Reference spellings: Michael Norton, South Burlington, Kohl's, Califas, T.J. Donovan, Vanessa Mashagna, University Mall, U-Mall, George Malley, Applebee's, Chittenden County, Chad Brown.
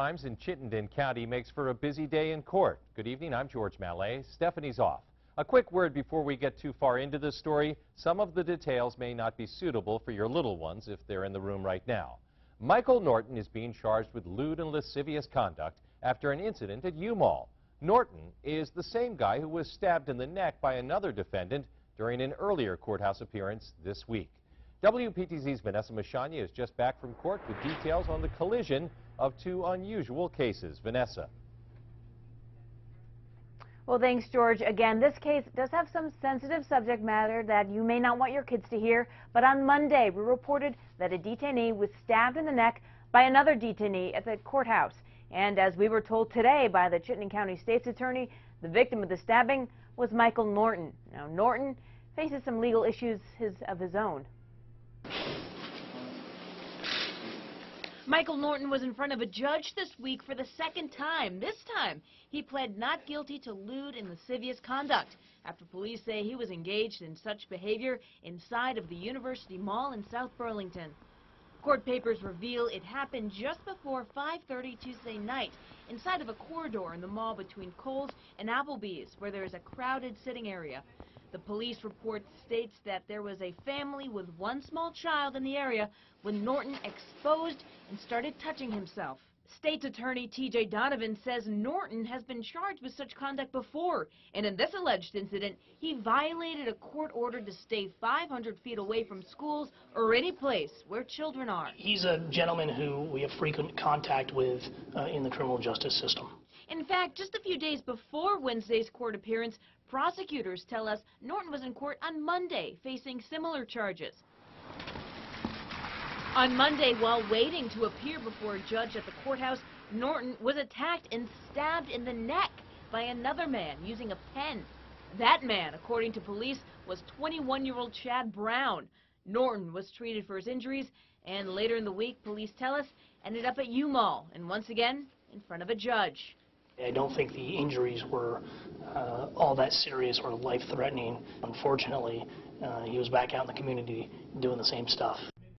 crimes in Chittenden County makes for a busy day in court. Good evening, I'm George Malley. Stephanie's off. A quick word before we get too far into this story. Some of the details may not be suitable for your little ones if they're in the room right now. Michael Norton is being charged with lewd and lascivious conduct after an incident at U-Mall. Norton is the same guy who was stabbed in the neck by another defendant during an earlier courthouse appearance this week. WPTZ's Vanessa Mashagna is just back from court with details on the collision of two unusual cases. Vanessa. Well, thanks, George. Again, this case does have some sensitive subject matter that you may not want your kids to hear, but on Monday, we reported that a detainee was stabbed in the neck by another detainee at the courthouse. And as we were told today by the Chittenden County State's Attorney, the victim of the stabbing was Michael Norton. Now, Norton faces some legal issues of his own. Michael Norton was in front of a judge this week for the second time. This time, he pled not guilty to lewd and lascivious conduct after police say he was engaged in such behavior inside of the University Mall in South Burlington. Court papers reveal it happened just before 5:30 Tuesday night inside of a corridor in the mall between Kohl's and Applebee's, where there is a crowded sitting area. The police report states that there was a family with one small child in the area when Norton exposed and started touching himself. State's Attorney T.J. Donovan says Norton has been charged with such conduct before, and in this alleged incident, he violated a court order to stay 500 feet away from schools or any place where children are. He's a gentleman who we have frequent contact with in the criminal justice system. In fact, just a few days before Wednesday's court appearance, prosecutors tell us Norton was in court on Monday facing similar charges. On Monday, while waiting to appear before a judge at the courthouse, Norton was attacked and stabbed in the neck by another man using a pen. That man, according to police, was 21-year-old Chad Brown. Norton was treated for his injuries, and later in the week, police tell us, ended up at U-Mall, and once again, in front of a judge. I don't think the injuries were all that serious or life-threatening. Unfortunately, he was back out in the community doing the same stuff.